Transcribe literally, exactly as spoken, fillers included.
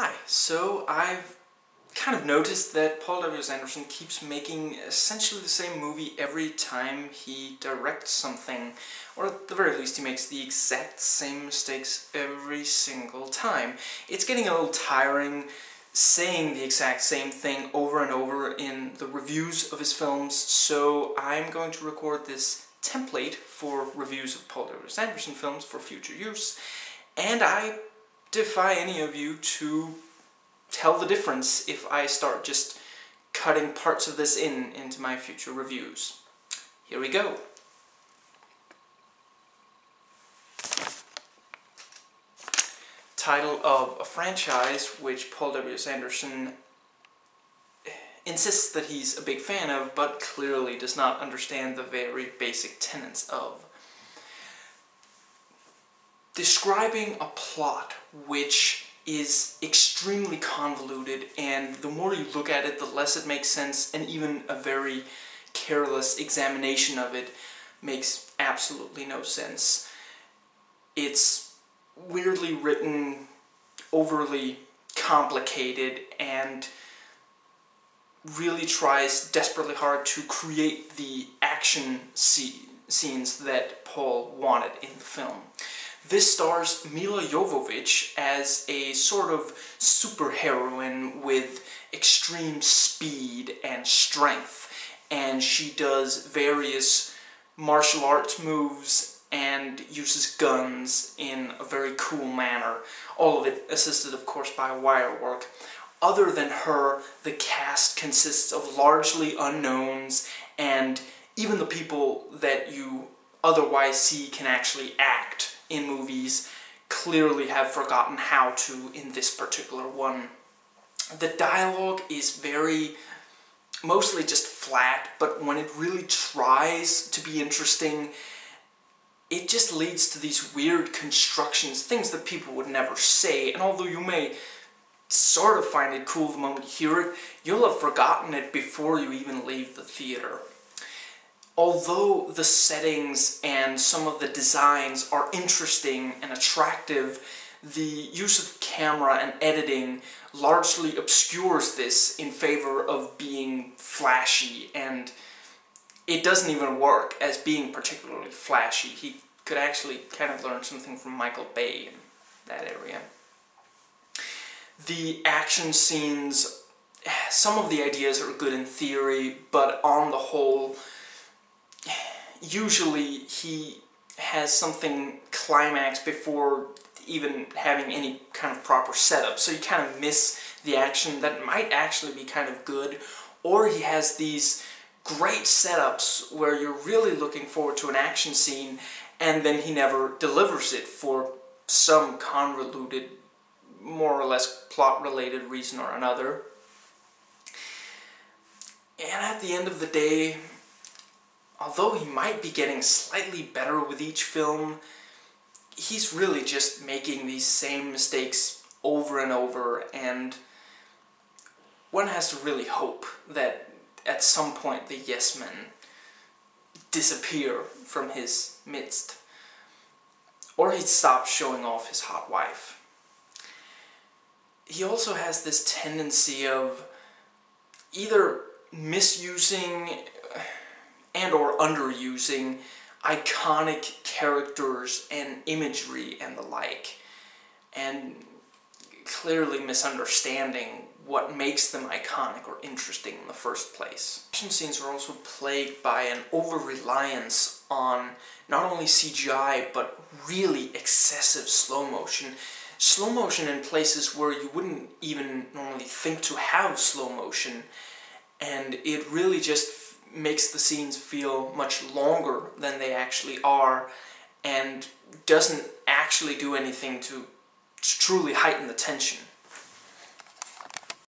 Hi, so I've kind of noticed that Paul W S Anderson keeps making essentially the same movie every time he directs something, or at the very least he makes the exact same mistakes every single time. It's getting a little tiring saying the exact same thing over and over in the reviews of his films, so I'm going to record this template for reviews of Paul W S Anderson films for future use, and I defy any of you to tell the difference if I start just cutting parts of this in into my future reviews. Here we go. Title of a franchise which Paul W S Anderson insists that he's a big fan of, but clearly does not understand the very basic tenets of. Describing a plot which is extremely convoluted, and the more you look at it, the less it makes sense, and even a very careless examination of it makes absolutely no sense. It's weirdly written, overly complicated, and really tries desperately hard to create the action scene, scenes that Paul wanted in the film. This stars Mila Jovovich as a sort of superheroine with extreme speed and strength, and she does various martial arts moves and uses guns in a very cool manner, all of it assisted of course by wire work. Other than her, the cast consists of largely unknowns, and even the people that you otherwise see can actually act in movies clearly have forgotten how to in this particular one. The dialogue is very, mostly just flat, but when it really tries to be interesting, it just leads to these weird constructions, things that people would never say, and although you may sort of find it cool the moment you hear it, you'll have forgotten it before you even leave the theater. Although the settings and some of the designs are interesting and attractive, the use of camera and editing largely obscures this in favor of being flashy, and it doesn't even work as being particularly flashy. He could actually kind of learn something from Michael Bay in that area. The action scenes, some of the ideas are good in theory, but on the whole, usually he has something climax before even having any kind of proper setup, so you kind of miss the action that might actually be kind of good, or he has these great setups where you're really looking forward to an action scene and then he never delivers it for some convoluted, more or less plot-related reason or another. And at the end of the day, although he might be getting slightly better with each film, he's really just making these same mistakes over and over, and one has to really hope that at some point the yes men disappear from his midst, or he stops showing off his hot wife. He also has this tendency of either misusing and or underusing iconic characters and imagery and the like, and clearly misunderstanding what makes them iconic or interesting in the first place. Action scenes are also plagued by an over-reliance on not only C G I, but really excessive slow motion. Slow motion in places where you wouldn't even normally think to have slow motion, and it really just makes the scenes feel much longer than they actually are, and doesn't actually do anything to, to truly heighten the tension.